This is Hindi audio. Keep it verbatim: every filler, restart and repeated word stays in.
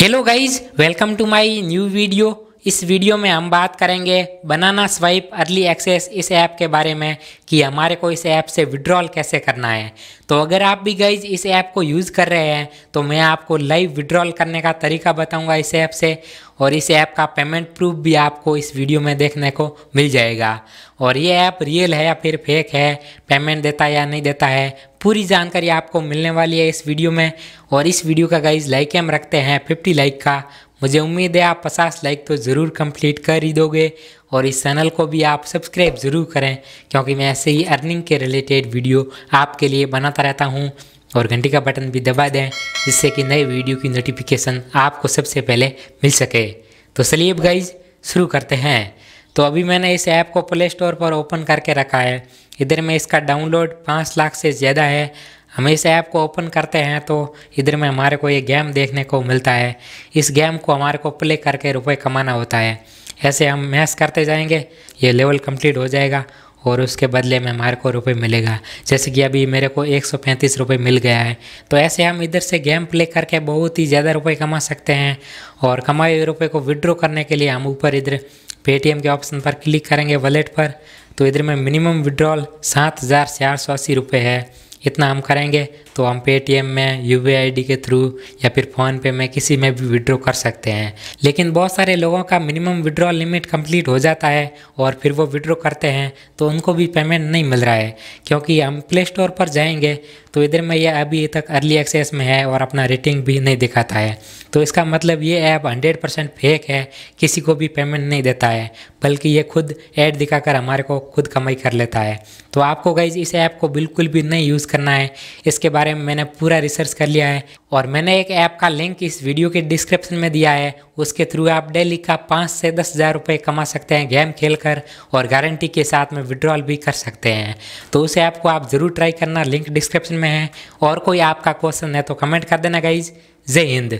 Hello guys, welcome to my new video. इस वीडियो में हम बात करेंगे बनाना स्वाइप अर्ली एक्सेस इस ऐप के बारे में कि हमारे को इस ऐप से विड्रॉल कैसे करना है। तो अगर आप भी गाइज इस ऐप को यूज़ कर रहे हैं तो मैं आपको लाइव विड्रॉल करने का तरीका बताऊंगा इस ऐप से, और इस ऐप का पेमेंट प्रूफ भी आपको इस वीडियो में देखने को मिल जाएगा। और ये ऐप रियल है या फिर फेक है, पेमेंट देता है या नहीं देता है, पूरी जानकारी आपको मिलने वाली है इस वीडियो में। और इस वीडियो का गाइज लाइक हम रखते हैं पचास लाइक का, मुझे उम्मीद है आप पचास लाइक तो ज़रूर कंप्लीट कर ही दोगे। और इस चैनल को भी आप सब्सक्राइब ज़रूर करें क्योंकि मैं ऐसे ही अर्निंग के रिलेटेड वीडियो आपके लिए बनाता रहता हूँ। और घंटी का बटन भी दबा दें जिससे कि नए वीडियो की नोटिफिकेशन आपको सबसे पहले मिल सके। तो चलिए अब गाइज शुरू करते हैं। तो अभी मैंने इस ऐप को प्ले स्टोर पर ओपन करके रखा है। इधर में इसका डाउनलोड पाँच लाख से ज़्यादा है। हम इस ऐप को ओपन करते हैं तो इधर में हमारे को ये गेम देखने को मिलता है। इस गेम को हमारे को प्ले करके रुपए कमाना होता है। ऐसे हम मैच करते जाएंगे, ये लेवल कंप्लीट हो जाएगा और उसके बदले में हमारे को रुपए मिलेगा। जैसे कि अभी मेरे को एक सौ पैंतीस रुपये मिल गया है। तो ऐसे हम इधर से गेम प्ले करके बहुत ही ज़्यादा रुपए कमा सकते हैं। और कमाए हुए रुपये को विड्रॉ करने के लिए हम ऊपर इधर पेटीएम के ऑप्शन पर क्लिक करेंगे वॉलेट पर। तो इधर में मिनिमम विड्रॉल सात हज़ार चार सौ अस्सी रुपये है। इतना हम करेंगे तो हम पेटीएम में, U P I I D के थ्रू या फिर फ़ोनपे में किसी में भी विड्रॉ कर सकते हैं। लेकिन बहुत सारे लोगों का मिनिमम विड्रॉल लिमिट कंप्लीट हो जाता है और फिर वो विड्रॉ करते हैं तो उनको भी पेमेंट नहीं मिल रहा है। क्योंकि हम प्ले स्टोर पर जाएंगे तो इधर में यह अभी तक अर्ली एक्सेस में है और अपना रेटिंग भी नहीं दिखाता है। तो इसका मतलब ये ऐप हंड्रेड परसेंट फेक है, किसी को भी पेमेंट नहीं देता है, बल्कि ये खुद ऐड दिखाकर हमारे को खुद कमाई कर लेता है। तो आपको गाइज इस ऐप को बिल्कुल भी नहीं यूज़ करना है। इसके बारे में मैंने पूरा रिसर्च कर लिया है और मैंने एक ऐप का लिंक इस वीडियो के डिस्क्रिप्शन में दिया है। उसके थ्रू आप डेली का पाँच से दस हज़ार रुपये कमा सकते हैं गेम खेलकर, और गारंटी के साथ में विड्रॉल भी कर सकते हैं। तो उस ऐप को आप ज़रूर ट्राई करना, लिंक डिस्क्रिप्शन में है। और कोई आपका क्वेश्चन है तो कमेंट कर देना गाइज। जय हिंद।